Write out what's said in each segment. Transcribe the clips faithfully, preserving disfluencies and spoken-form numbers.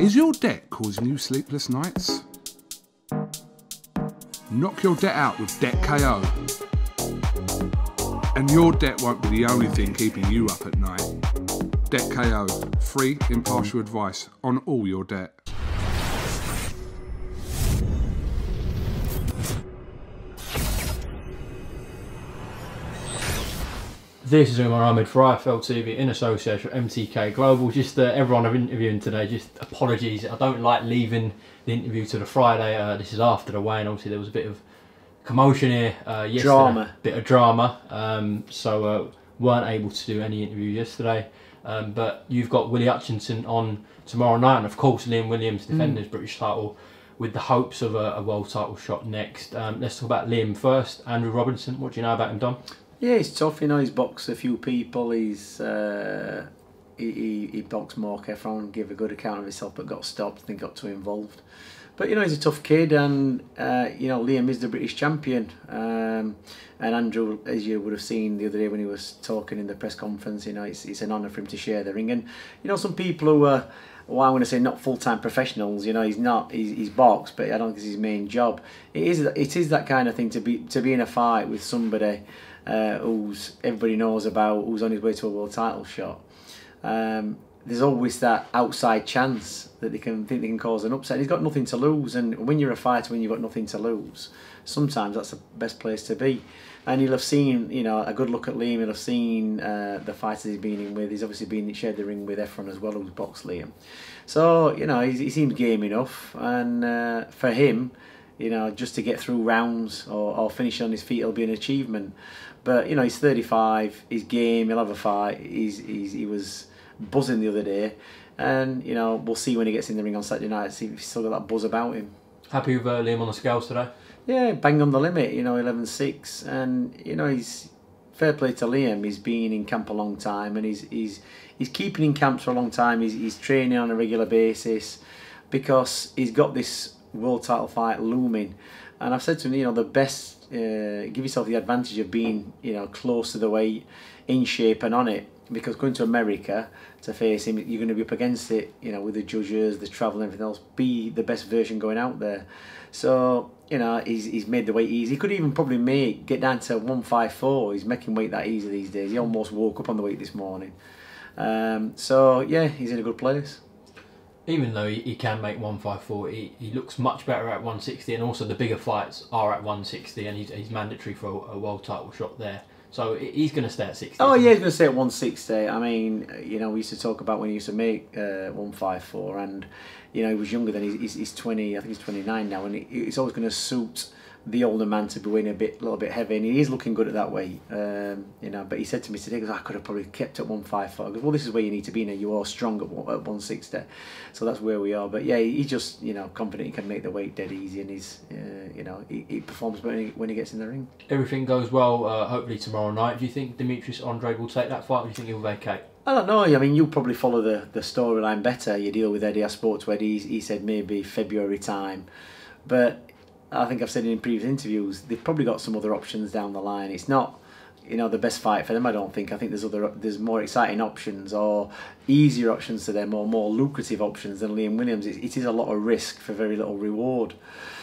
Is your debt causing you sleepless nights? Knock your debt out with Debt K O. And your debt won't be the only thing keeping you up at night. Debt K O. Free, impartial advice on all your debt. This is Omar Ahmed for I F L T V in association with M T K Global. Just uh, everyone I'm interviewing today, just apologies. I don't like leaving the interview to the Friday. Uh, this is after the weigh-in. Obviously, there was a bit of commotion here uh, yesterday. Drama. Bit of drama. Um, so uh, weren't able to do any interview yesterday. Um, but you've got Willie Hutchinson on tomorrow night. And, of course, Liam Williams defending mm. his British title with the hopes of a, a world title shot next. Um, let's talk about Liam first. Andrew Robinson, what do you know about him, Dom? Yeah, he's tough, you know, he's boxed a few people, he's, uh, he, he, he boxed Mark Heffron, gave a good account of himself but got stopped, I think got too involved. But, you know, he's a tough kid and, uh, you know, Liam is the British champion. Um, and Andrew, as you would have seen the other day when he was talking in the press conference, you know, it's, it's an honour for him to share the ring. And, you know, some people who are, well, I want to say not full-time professionals, you know, he's not, he's, he's boxed, but I don't think it's his main job. It is, it is that kind of thing to be, to be in a fight with somebody Uh, who's everybody knows about, who's on his way to a world title shot. Um, there's always that outside chance that they can think they can cause an upset. He's got nothing to lose, and when you're a fighter, when you've got nothing to lose, sometimes that's the best place to be. And he'll have seen, you know, a good look at Liam. He'll have seen uh, the fighters he's been in with. He's obviously been shared the ring with Heffron as well, who's boxed Liam. So you know, he, he seems game enough, and uh, for him, you know, just to get through rounds or, or finish on his feet will be an achievement. But, you know, he's thirty-five, he's game, he'll have a fight. He's, he's, he was buzzing the other day. And, you know, we'll see when he gets in the ring on Saturday night, see if he's still got that buzz about him. Happy with uh, Liam on the scales today? Yeah, bang on the limit, you know, eleven six. And, you know, he's fair play to Liam. He's been in camp a long time and he's, he's, he's keeping in camps for a long time. He's, he's training on a regular basis because he's got this world title fight looming. And I've said to him, you know, the best... Uh, give yourself the advantage of being, you know, close to the weight, in shape and on it, because going to America to face him, you're going to be up against it, you know, with the judges, the travel and everything else. Be the best version going out there. So, you know, he's, he's made the weight easy. He could even probably make get down to one fifty-four. He's making weight that easy these days. He almost woke up on the weight this morning. Um, so, yeah, he's in a good place. Even though he, he can make one fifty-four, he, he looks much better at one sixty, and also the bigger fights are at one sixty, and he's, he's mandatory for a, a world title shot there. So he's going to stay at sixty. Oh yeah, he's going to stay at one sixty. I mean, you know, we used to talk about when he used to make uh, one fifty-four, and you know, he was younger than he's, he's, he's twenty. I think he's twenty-nine now, and it's always going to suit the older man to be weighing a bit, little bit heavy, and he is looking good at that weight, um, you know. But he said to me today, "Because I could have probably kept at one fifty-four." I go, "Well, this is where you need to be now. You are strong at one sixty, so that's where we are." But yeah, he just, you know, confident he can make the weight dead easy, and he's, uh, you know, he, he performs when he, when he gets in the ring. Everything goes well. Uh, hopefully tomorrow night. Do you think Demetrius Andrade will take that fight, or do you think he'll vacate? I don't know. I mean, you probably follow the the storyline better. You deal with Eddie. I spoke to Eddie. He said maybe February time, but I think I've said in previous interviews, they've probably got some other options down the line. It's not, you know, the best fight for them, I don't think. I think there's other, there's more exciting options or easier options to them, or more lucrative options than Liam Williams. It, it is a lot of risk for very little reward.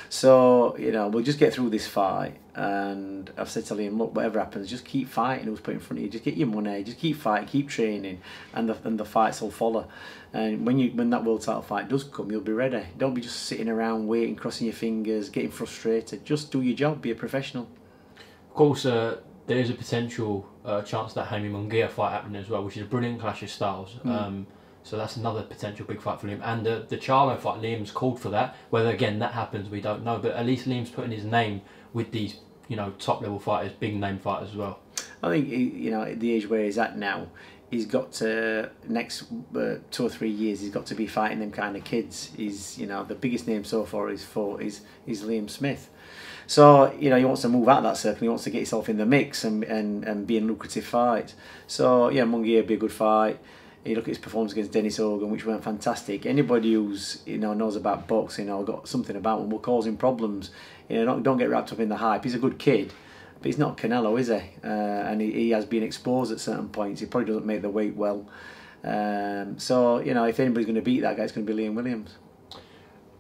So, you know, we'll just get through this fight. And I've said to Liam, look, whatever happens, just keep fighting who's put in front of you. Just get your money, just keep fighting, keep training, and the, and the fights will follow. And when you when that world title fight does come, you'll be ready. Don't be just sitting around waiting, crossing your fingers, getting frustrated. Just do your job, be a professional. Of course, uh, there is a potential uh, chance that Jaime Munguia fight happening as well, which is a brilliant clash of styles. Mm. Um, So that's another potential big fight for Liam. And the, the Charlo fight, Liam's called for that. Whether, again, that happens, we don't know. But at least Liam's putting his name with these, you know, top-level fighters, big-name fighters as well. I think, you know, at the age where he's at now, he's got to, next uh, two or three years, he's got to be fighting them kind of kids. He's, you know, the biggest name so far is, for, is, is Liam Smith. So, you know, he wants to move out of that circle. He wants to get himself in the mix and, and, and be in a lucrative fight. So, yeah, Munguia would be a good fight. You look at his performance against Dennis Hogan, which went fantastic. Anybody who's, you know, knows about boxing or got something about him will cause him problems. You know, don't, don't get wrapped up in the hype. He's a good kid, but he's not Canelo, is he? Uh, and he, he has been exposed at certain points. He probably doesn't make the weight well. Um, so, you know, if anybody's going to beat that guy, it's going to be Liam Williams.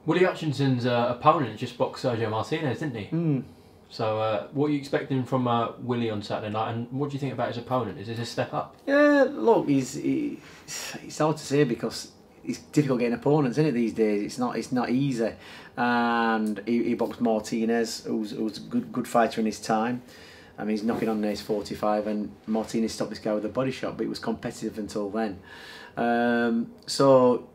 Willie Hutchinson's uh, opponent just boxed Sergio Martinez, didn't he? Mm. So uh, what are you expecting from uh, Willie on Saturday night, and what do you think about his opponent? Is it a step up? Yeah, look, he's, he, it's hard to say because it's difficult getting opponents, isn't it, these days? It's not, it's not easy. And he, he boxed Martinez, who's, who's a good, good fighter in his time. I mean, he's knocking on his forty-five, and Martinez stopped this guy with a body shot, but it was competitive until then. Um, so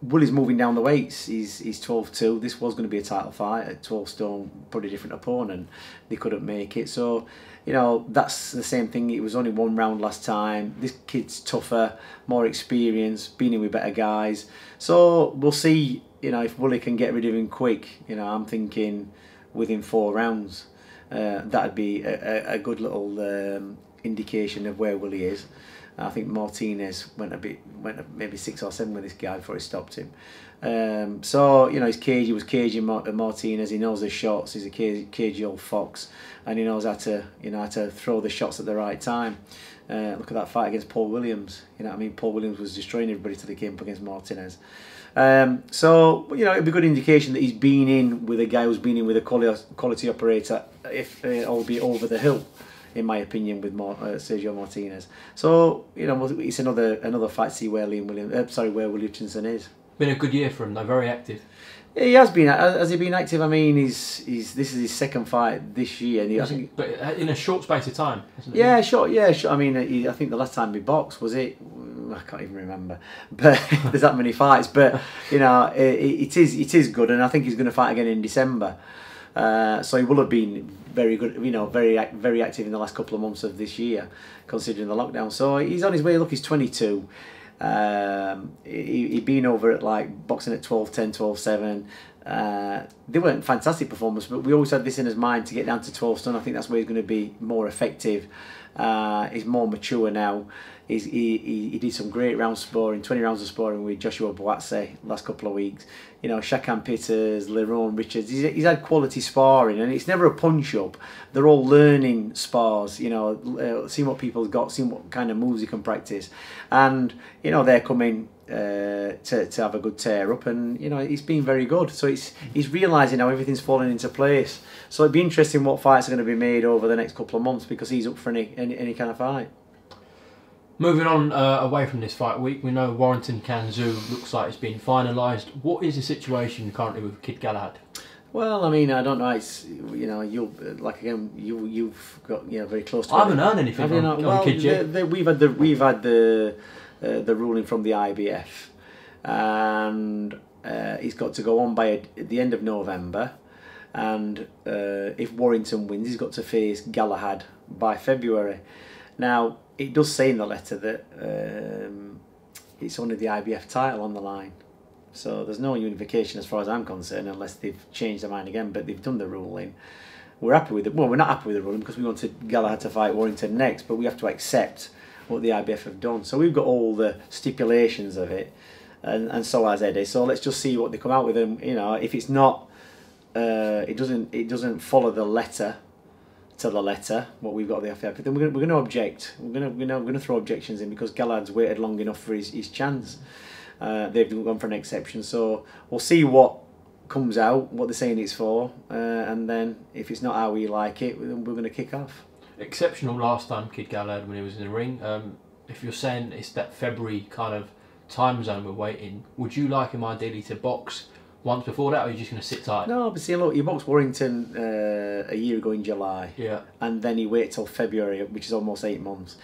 Willie's moving down the weights. He's he's twelve two. This was going to be a title fight at twelve stone, probably a different opponent. They couldn't make it. So, you know, that's the same thing. It was only one round last time. This kid's tougher, more experienced, been in with better guys. So we'll see, you know, if Willie can get rid of him quick. You know, I'm thinking within four rounds. Uh, that'd be a, a good little um, indication of where Willie is. I think Martinez went a bit, went maybe six or seven with this guy before he stopped him. Um, so, you know, he's cagey, he was cagey Martinez. He knows his shots. He's a cagey, cagey old fox, and he knows how to, you know, how to throw the shots at the right time. Uh, look at that fight against Paul Williams. You know what I mean? Paul Williams was destroying everybody till he came up against Martinez. Um, so, you know, it'd be a good indication that he's been in with a guy who's been in with a quality, quality operator, if uh, albeit over the hill, in my opinion, with Mar uh, Sergio Martinez. So, you know, it's another another fight to see where Liam Williams, uh, sorry, where Willie Hutchinson is. Been a good year for him though, very active. He has been. Has he been active? I mean, he's he's this is his second fight this year, and he, I think, but in a short space of time. Isn't it? Yeah, sure. Yeah, sure. I mean, he, I think the last time he boxed was it. I can't even remember, but there's that many fights. But you know, it, it is it is good, and I think he's going to fight again in December. Uh, so he will have been very good, you know, very very active in the last couple of months of this year, considering the lockdown. So he's on his way. Look, he's twenty-two. Um, he, he'd been over at like boxing at twelve ten, twelve seven. Uh, they weren't fantastic performances, but we always had this in his mind to get down to twelve stone. I think that's where he's going to be more effective. Uh, he's more mature now. He's, he, he, he did some great round sparring, twenty rounds of sparring with Joshua Boatse last couple of weeks. You know, Shakan Peters, Lerone Richards. He's, he's had quality sparring, and it's never a punch-up. They're all learning spars, you know, uh, seeing what people's got, seeing what kind of moves you can practice. And, you know, they're coming Uh, to, to have a good tear up, and you know it's been very good. So it's he's realising how everything's falling into place. So it'd be interesting what fights are going to be made over the next couple of months, because he's up for any any, any kind of fight. Moving on uh, away from this fight week, we know Warrington Kanzu looks like it's been finalised. What is the situation currently with Kid Gallagher? Well, I mean, I don't know. It's, you know, you like again, you you've got, you know, very close to. I haven't heard anything. Have you not? Well, Kid the, the, we've had the we've had the. Uh, the ruling from the I B F, and uh, he's got to go on by a, at the end of November, and uh, if Warrington wins, he's got to face Galahad by February. Now, it does say in the letter that um, it's only the I B F title on the line, so there's no unification as far as I'm concerned, unless they've changed their mind again, but they've done the ruling. We're happy with it. Well, we're not happy with the ruling because we wanted Galahad to fight Warrington next, but we have to accept what the I B F have done. So we've got all the stipulations of it, and, and so has Eddie. So let's just see what they come out with. And you know, if it's not, uh, it doesn't, it doesn't follow the letter to the letter what we've got the I B F. Then we're gonna, we're going to object. We're going to, you know, we're going to throw objections in because Galahad's waited long enough for his his chance. Uh, they've gone for an exception. So we'll see what comes out, what they're saying it's for, uh, and then if it's not how we like it, then we're going to kick off. Exceptional last time, Kid Gallagher, when he was in the ring. Um, if you're saying it's that February kind of time zone we're waiting, would you like him ideally to box once before that, or are you just going to sit tight? No, but see, look, you boxed Warrington uh, a year ago in July, yeah, and then he waited till February, which is almost eight months.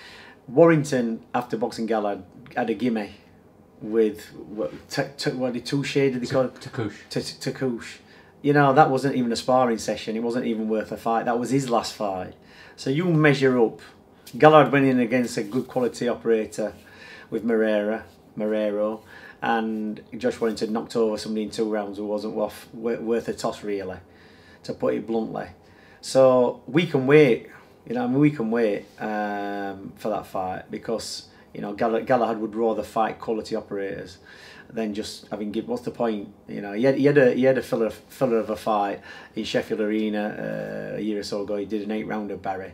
Warrington, after boxing Gallagher, had a gimme with what, what the two shade did they call it? Takush. Takush. You know, that wasn't even a sparring session. It wasn't even worth a fight. That was his last fight. So you measure up. Gallard went in against a good quality operator with Moreira, Moreiro, and Josh Warrington knocked over somebody in two rounds who wasn't worth, worth a toss, really, to put it bluntly. So we can wait. You know, I mean, we can wait um, for that fight because, you know, Galahad would rather fight quality operators than just having give. What's the point? You know, he had he had a he had a filler filler of a fight in Sheffield Arena uh, a year or so ago. He did an eight rounder Barry,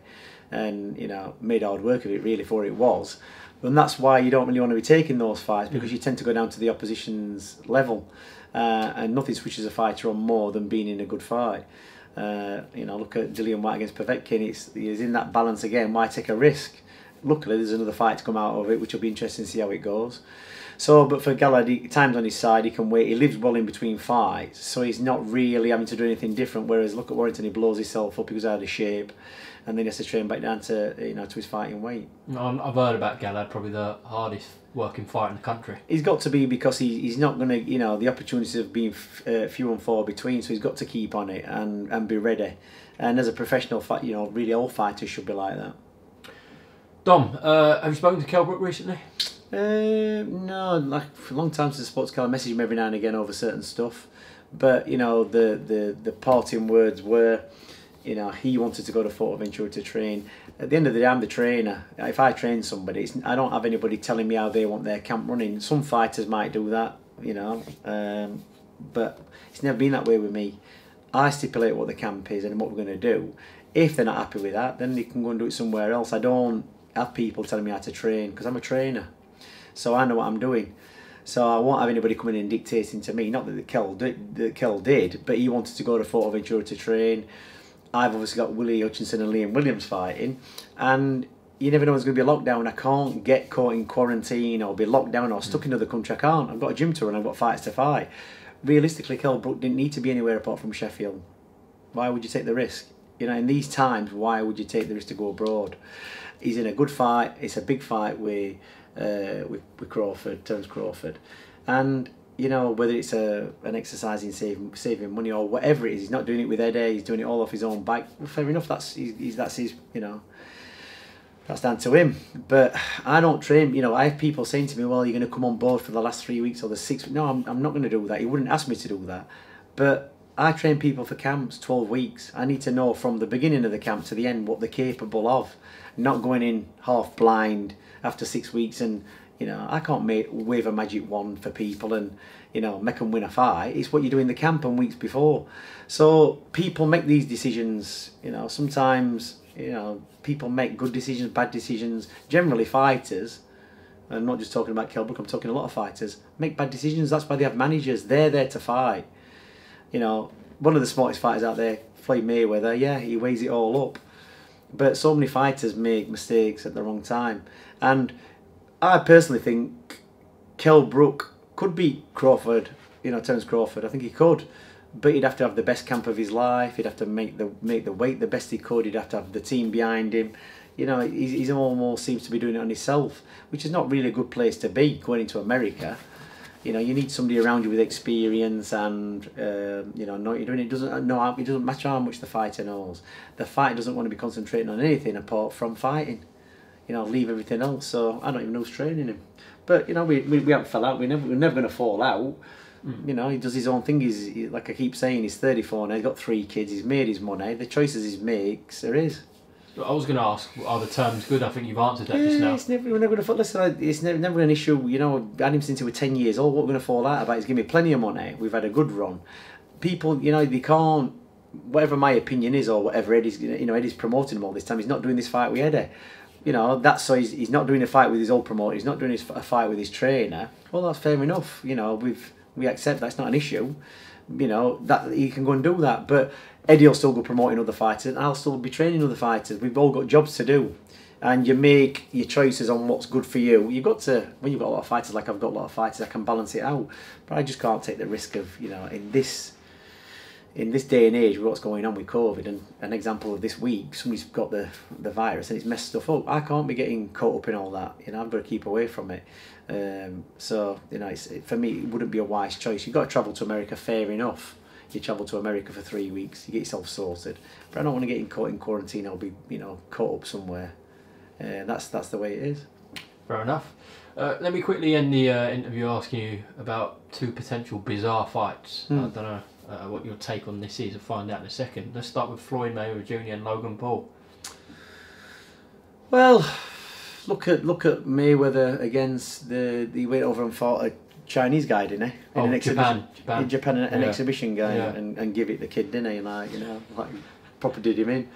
and you know made hard work of it really for it was. And that's why you don't really want to be taking those fights, because you tend to go down to the opposition's level. Uh, and nothing switches a fighter on more than being in a good fight. Uh, you know, look at Dillian White against Povetkin. It's, he's in that balance again. Why take a risk? Luckily, there's another fight to come out of it, which will be interesting to see how it goes. So, but for Galahad, time's on his side. He can wait. He lives well in between fights, so he's not really having to do anything different. Whereas, look at Warrington. He blows himself up. He goes out of shape, and then he has to train back down to you know to his fighting weight. I've heard about Galahad, probably the hardest working fighter in the country. He's got to be, because he, he's not going to, you know, the opportunities have been uh, few and far between. So he's got to keep on it and and be ready. And as a professional fight, you know, really all fighters should be like that. Dom, uh, have you spoken to Kell Brook recently? Uh, no, like for a long time since I spoke to Kell. I message him every now and again over certain stuff, but you know the the the parting words were, you know, he wanted to go to Fuerteventura to train. At the end of the day, I'm the trainer. If I train somebody, it's, I don't have anybody telling me how they want their camp running. Some fighters might do that, you know, um, but it's never been that way with me. I stipulate what the camp is and what we're going to do. If they're not happy with that, then they can go and do it somewhere else. I don't have people telling me how to train, because I'm a trainer, so I know what I'm doing. So I won't have anybody coming in and dictating to me. Not that Kell did, that Kell did, but he wanted to go to Fuerteventura to train. I've obviously got Willie Hutchinson and Liam Williams fighting, and you never know, there's going to be a lockdown. I can't get caught in quarantine or be locked down or stuck mm. in another country. I can't. I've got a gym to run. I've got fights to fight. Realistically, Kell Brook didn't need to be anywhere apart from Sheffield. Why would you take the risk? You know, in these times, why would you take the risk to go abroad? He's in a good fight. It's a big fight with, uh, with, with Crawford, Terence Crawford. And, you know, whether it's a, an exercise in saving, saving money or whatever it is, he's not doing it with Eddie, he's doing it all off his own bike. Well, fair enough, that's, he's, that's his, you know, that's down to him. But I don't train, you know, I have people saying to me, well, you're going to come on board for the last three weeks or the six weeks. No, I'm, I'm not going to do that. He wouldn't ask me to do that. But I train people for camps, twelve weeks. I need to know from the beginning of the camp to the end what they're capable of. Not going in half blind after six weeks and, you know, I can't make, wave a magic wand for people and, you know, make them win a fight. It's what you do in the camp and weeks before. So people make these decisions, you know, sometimes, you know, people make good decisions, bad decisions. Generally fighters, and I'm not just talking about Kell Brook, I'm talking a lot of fighters, make bad decisions. That's why they have managers. They're there to fight. You know, one of the smartest fighters out there, Floyd Mayweather, yeah, he weighs it all up. But so many fighters make mistakes at the wrong time. And I personally think Kell Brook could beat Crawford, you know, Terence Crawford. I think he could. But he'd have to have the best camp of his life. He'd have to make the make the weight the best he could. He'd have to have the team behind him. You know, he's, he's almost seems to be doing it on himself, which is not really a good place to be going into America. You know, you need somebody around you with experience and, uh, you know, know what you're doing. It doesn't, no, it doesn't matter how much the fighter knows. The fighter doesn't want to be concentrating on anything apart from fighting. You know, leave everything else. So I don't even know who's training him. But, you know, we, we, we haven't fell out. We never, we're never going to fall out. Mm. You know, he does his own thing. He's, he, like I keep saying, he's thirty-four now. He's got three kids. He's made his money. The choices he makes are his. I was going to ask, are the terms good? I think you've answered that yeah, just now. It's never, we're never going to, listen, it's never, never an issue. You know, I had him since he was ten years old. What we're going to fall out about is give me plenty of money. We've had a good run. People, you know, they can't, whatever my opinion is or whatever Eddie's, you know, Eddie's promoting him all this time. He's not doing this fight with Eddie. You know, that's so he's, he's not doing a fight with his old promoter. He's not doing his, a fight with his trainer. Well, that's fair enough. You know, we've, we accept that's not an issue. You know, that he can go and do that. But Eddie will still go promoting other fighters and I'll still be training other fighters. We've all got jobs to do. And you make your choices on what's good for you. You've got to, when you've got a lot of fighters, like I've got a lot of fighters, I can balance it out. But I just can't take the risk of, you know, in this in this day and age with what's going on with COVID. And an example of this week, somebody's got the, the virus and it's messed stuff up. I can't be getting caught up in all that. You know, I've got to keep away from it. Um, so, you know, it's, it, for me, it wouldn't be a wise choice. You've got to travel to America, fair enough. You travel to America for three weeks, you get yourself sorted. But I don't want to get caught in quarantine or be, you know, caught up somewhere. Uh, that's that's the way it is. Fair enough. Uh, let me quickly end the uh, interview asking you about two potential bizarre fights. Mm. I don't know uh, what your take on this is, I'll find out in a second. Let's start with Floyd Mayweather Junior and Logan Paul. Well, look at look at Mayweather against the he went over and fought a Chinese guy, didn't he? In oh, an Japan, Japan. In Japan, an, an yeah. exhibition guy, yeah. and, and give it the kid, didn't he? Like, you know, like, proper did him in.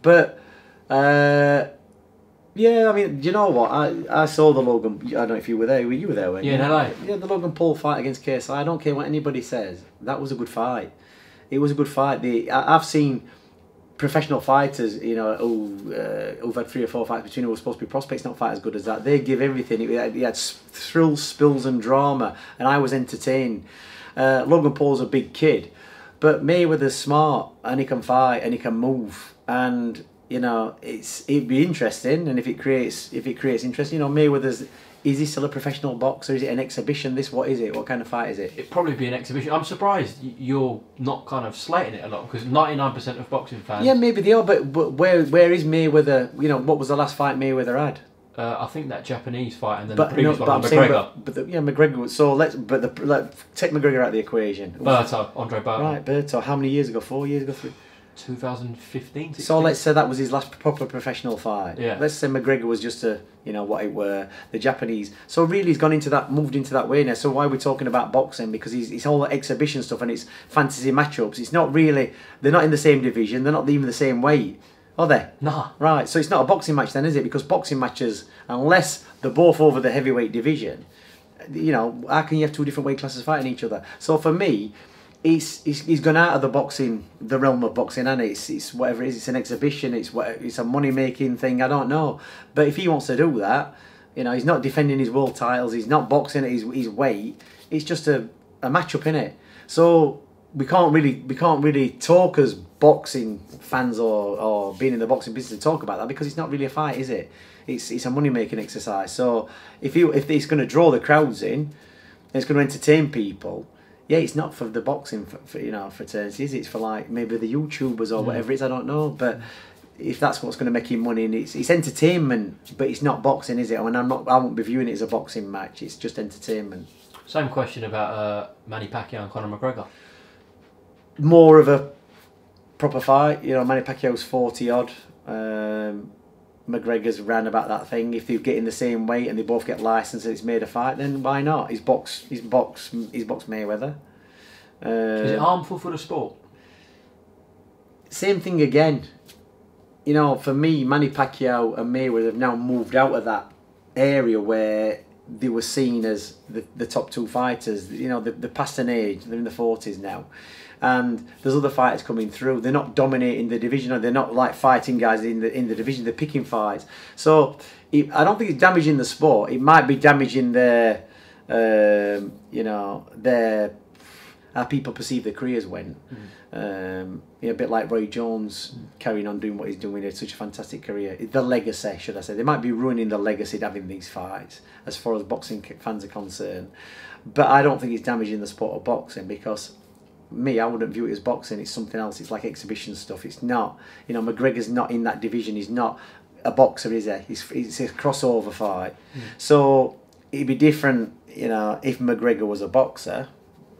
But, uh, Yeah, I mean, do you know what? I I saw the Logan. I don't know if you were there. Were you were there? Weren't you? Yeah, no, right. Yeah, the Logan Paul fight against K S I. I don't care what anybody says. That was a good fight. It was a good fight. The I, I've seen professional fighters, you know, who uh, who've had three or four fights between, who were supposed to be prospects, not fight as good as that. They give everything. It, it had thrills, spills, and drama, and I was entertained. Uh, Logan Paul's a big kid, but Mayweather's smart, and he can fight, and he can move, and. You know, it's it'd be interesting, and if it creates if it creates interest, you know, Mayweather's, is he still a professional boxer? Is it an exhibition? This what is it? What kind of fight is it? It'd probably be an exhibition. I'm surprised you're not kind of slating it a lot, because ninety-nine percent of boxing fans. Yeah, maybe they are, but, but where where is Mayweather? You know, what was the last fight Mayweather had? Uh, I think that Japanese fight, and then but, the previous no, one, but McGregor. Saying, but, but the, yeah, McGregor. So let's but the let take McGregor out of the equation. Berto, Andre Berto. Right, Berto. How many years ago? Four years ago. Three. two thousand fifteen. So let's say that was his last proper professional fight. Yeah. Let's say McGregor was just a, you know, what it were, the Japanese. So really he's gone into that, moved into that way now. So why are we talking about boxing? Because he's, it's all exhibition stuff and it's fantasy matchups. It's not really, they're not in the same division. They're not even the same weight, are they? Nah. Right, so it's not a boxing match then, is it? Because boxing matches, unless they're both over the heavyweight division, you know, how can you have two different weight classes fighting each other? So for me, He's, he's, he's gone out of the boxing, the realm of boxing, and it's, it's whatever it is, it's an exhibition, it's, it's a money-making thing, I don't know. But if he wants to do that, you know, he's not defending his world titles, he's not boxing at his, his weight, it's just a, a match-up, innit? So we can't really we can't really talk as boxing fans or, or being in the boxing business to talk about that, because it's not really a fight, is it? It's, it's a money-making exercise. So if, he, if it's going to draw the crowds in, it's going to entertain people. Yeah, it's not for the boxing, for, for, you know, fraternities. It's for like maybe the YouTubers or whatever it is. I don't know, but if that's what's going to make him money, and it's it's entertainment, but it's not boxing, is it? I mean, I'm not, I won't be viewing it as a boxing match. It's just entertainment. Same question about uh, Manny Pacquiao and Conor McGregor. More of a proper fight, you know. Manny Pacquiao's forty odd. Um, McGregor's ran about that thing. If they get in the same weight and they both get licensed and it's made a fight, then why not? He's box, he's box, he's box Mayweather. Uh, Is it harmful for the sport? Same thing again. You know, for me, Manny Pacquiao and Mayweather have now moved out of that area where they were seen as the, the top two fighters. You know, they're, they're past an age. They're in the forties now. And there's other fighters coming through. They're not dominating the division, or they're not like fighting guys in the in the division. They're picking fights. So it, I don't think it's damaging the sport. It might be damaging their, um, you know, their how people perceive their careers went. Mm. Um, you know, a bit like Roy Jones carrying on doing what he's doing. He had such a fantastic career. The legacy, should I say? They might be ruining the legacy of having these fights, as far as boxing fans are concerned. But I don't think it's damaging the sport of boxing, because. Me, I wouldn't view it as boxing. It's something else. It's like exhibition stuff. It's not, you know, McGregor's not in that division. He's not a boxer, is he? He's, it's a crossover fight. Mm. So it'd be different, you know, if McGregor was a boxer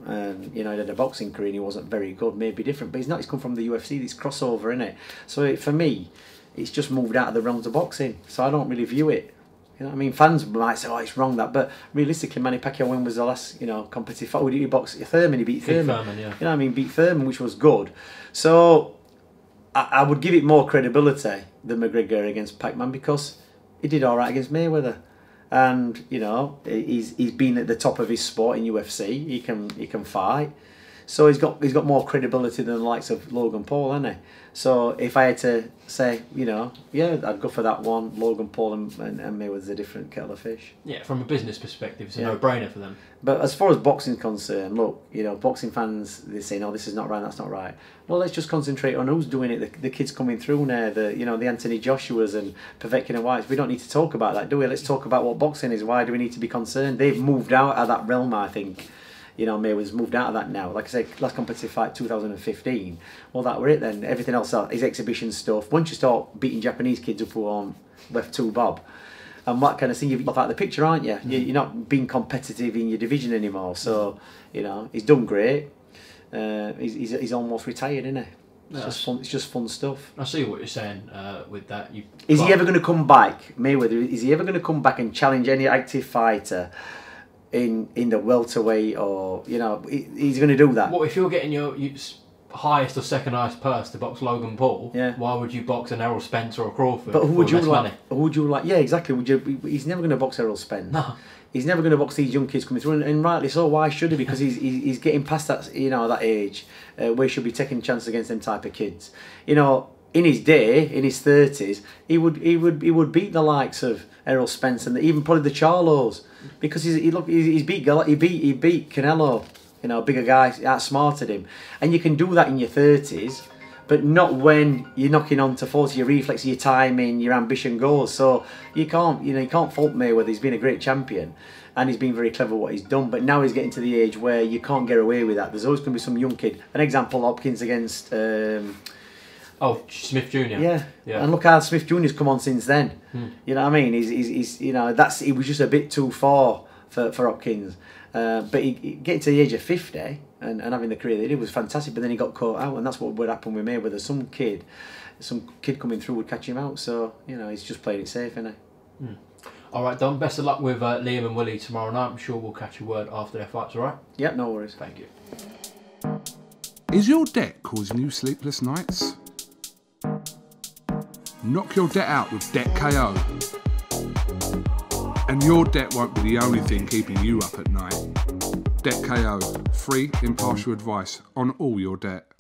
and, you know, he had a boxing career and he wasn't very good, maybe different. But he's not. He's come from the U F C. It's crossover, isn't it? So it, for me, it's just moved out of the realms of boxing. So I don't really view it. You know what I mean? Fans might say, oh, it's wrong that, but realistically, Manny Pacquiao, when was the last, you know, competitive fight? He boxed Thurman, he beat Thurman. Thurman yeah. You know what I mean? Beat Thurman, which was good. So, I, I would give it more credibility than McGregor against Pacman, because he did all right against Mayweather. And, you know, he's he's been at the top of his sport in U F C. He can he can fight. So he's got he's got more credibility than the likes of Logan Paul, hasn't he? So if I had to say, you know, yeah, I'd go for that one. Logan Paul and, and, and Mayweather's a different kettle of fish. Yeah, from a business perspective, it's a yeah. no-brainer for them. But as far as boxing's concerned, look, you know, boxing fans, they say, no, this is not right, that's not right. Well, let's just concentrate on who's doing it. The, the kids coming through now, the, you know, the Anthony Joshuas and Povetkin and Whites. We don't need to talk about that, do we? Let's talk about what boxing is. Why do we need to be concerned? They've moved out of that realm, I think. You know, Mayweather's moved out of that now. Like I said, last competitive fight, two thousand fifteen. Well, that were it then. Everything else is exhibition stuff. Once you start beating Japanese kids up who aren't left two bob, and that kind of thing, you've got out of the picture, aren't you? Mm. You're not being competitive in your division anymore. So, you know, he's done great. Uh, he's, he's, he's almost retired, isn't he? It's, just fun, it's just fun stuff. I see what you're saying uh, with that. You is he ever going to come back, Mayweather? Is he ever going to come back and challenge any active fighter in in the welterweight, or you know, he, he's going to do that? What if you're getting your you, highest or second highest purse to box Logan Paul, yeah. why would you box an Errol Spence or a Crawford? But who would you like? Would you like? Yeah, exactly. Would you? He's never going to box Errol Spence. No. He's never going to box these young kids coming through, and, and rightly so. Why should he? Because he's he's getting past that, you know, that age uh, where he should be taking chances against them type of kids. You know, in his day, in his thirties, he would he would he would beat the likes of Errol Spence and even probably the Charlos, because he's he look he's beat he beat he beat Canelo. You know, a bigger guy outsmarted him, and you can do that in your thirties, but not when you're knocking on to forty. Your reflex, your timing, your ambition goes. So you can't, you know, you can't fault Mayweather. He's been a great champion, and he's been very clever what he's done. But now he's getting to the age where you can't get away with that. There's always going to be some young kid. An example: Hopkins against. Um, Oh, Smith Junior. Yeah. yeah, and look how Smith Junior's come on since then. Hmm. You know what I mean? He's, he's, he's, you know, that's he was just a bit too far for for Hopkins. Uh, but he, he getting to the age of fifty and, and having the career that he did was fantastic, but then he got caught out, and that's what would happen with Mayweather. Some kid, some kid coming through would catch him out, so, you know, he's just played it safe, isn't he? Mm. All right, Dom, best of luck with uh, Liam and Willie tomorrow night. I'm sure we'll catch a word after their fights, all right? Yep, no worries. Thank you. Is your debt causing you sleepless nights? Knock your debt out with Debt K O. And your debt won't be the only thing keeping you up at night. Debt K O, free impartial advice on all your debt.